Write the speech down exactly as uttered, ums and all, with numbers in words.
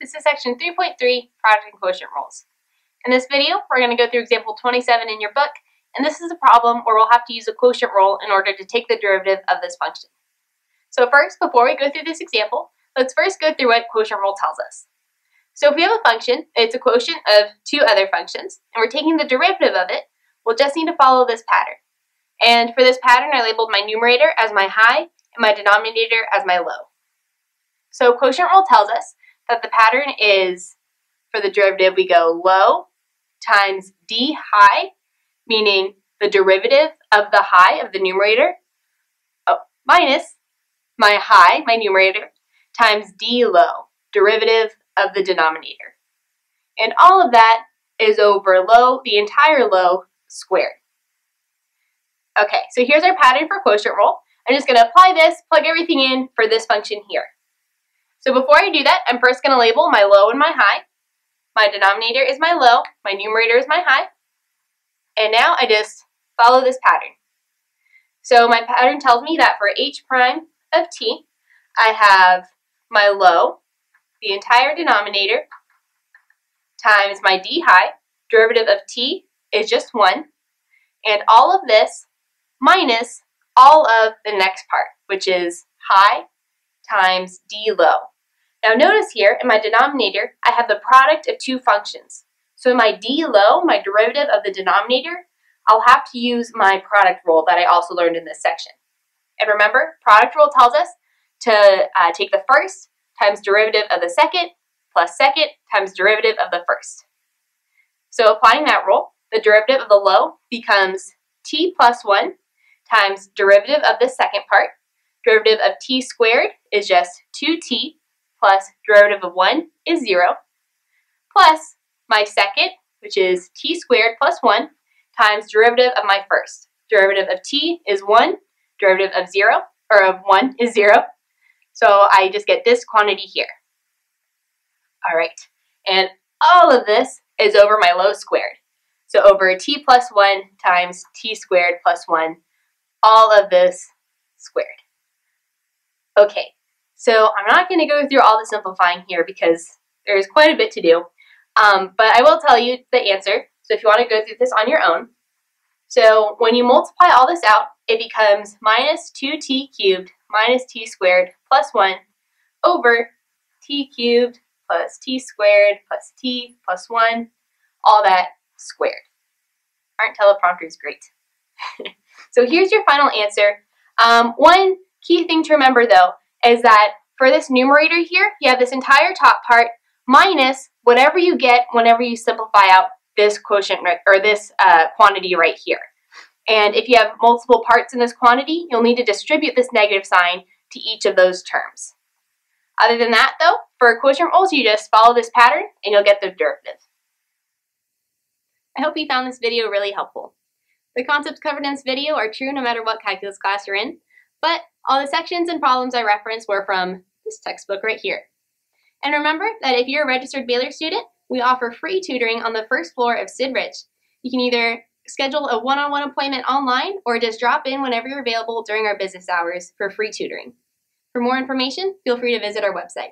This is section three point three, product and quotient rules. In this video, we're going to go through example twenty-seven in your book, and this is a problem where we'll have to use a quotient rule in order to take the derivative of this function. So first, before we go through this example, let's first go through what quotient rule tells us. So if we have a function, it's a quotient of two other functions, and we're taking the derivative of it, we'll just need to follow this pattern. And for this pattern, I labeled my numerator as my high, and my denominator as my low. So quotient rule tells us that the pattern is, for the derivative, we go low times d high, meaning the derivative of the high of the numerator, oh, minus my high, my numerator, times d low, derivative of the denominator. And all of that is over low, the entire low, squared. Okay, so here's our pattern for quotient rule. I'm just going to apply this, plug everything in for this function here. So before I do that, I'm first going to label my low and my high. My denominator is my low, my numerator is my high. And now I just follow this pattern. So my pattern tells me that for h prime of t, I have my low, the entire denominator, times my d high, derivative of t is just one, and all of this minus all of the next part, which is high times d low. Now notice here in my denominator, I have the product of two functions. So in my d low, my derivative of the denominator, I'll have to use my product rule that I also learned in this section. And remember, product rule tells us to uh, take the first times derivative of the second plus second times derivative of the first. So applying that rule, the derivative of the low becomes t plus one times derivative of the second part. Derivative of t squared is just two t plus derivative of one is zero, plus my second, which is t squared plus one, times derivative of my first. Derivative of t is one, derivative of zero, or of one is zero. So I just get this quantity here. All right, and all of this is over my low squared. So over t plus one times t squared plus one, all of this squared. Okay, so I'm not going to go through all the simplifying here because there's quite a bit to do, um, but I will tell you the answer, so if you want to go through this on your own. So when you multiply all this out, it becomes minus two t cubed minus t squared plus one over t cubed plus t squared plus t plus one, all that squared. Aren't teleprompters great? So here's your final answer. Um, one key thing to remember though is that for this numerator here, you have this entire top part minus whatever you get whenever you simplify out this quotient or this uh, quantity right here. And if you have multiple parts in this quantity, you'll need to distribute this negative sign to each of those terms. Other than that though, for quotient rules, you just follow this pattern and you'll get the derivative. I hope you found this video really helpful. The concepts covered in this video are true no matter what calculus class you're in, but all the sections and problems I referenced were from this textbook right here. And remember that if you're a registered Baylor student, we offer free tutoring on the first floor of Sid Rich. You can either schedule a one-on-one appointment online or just drop in whenever you're available during our business hours for free tutoring. For more information, feel free to visit our website.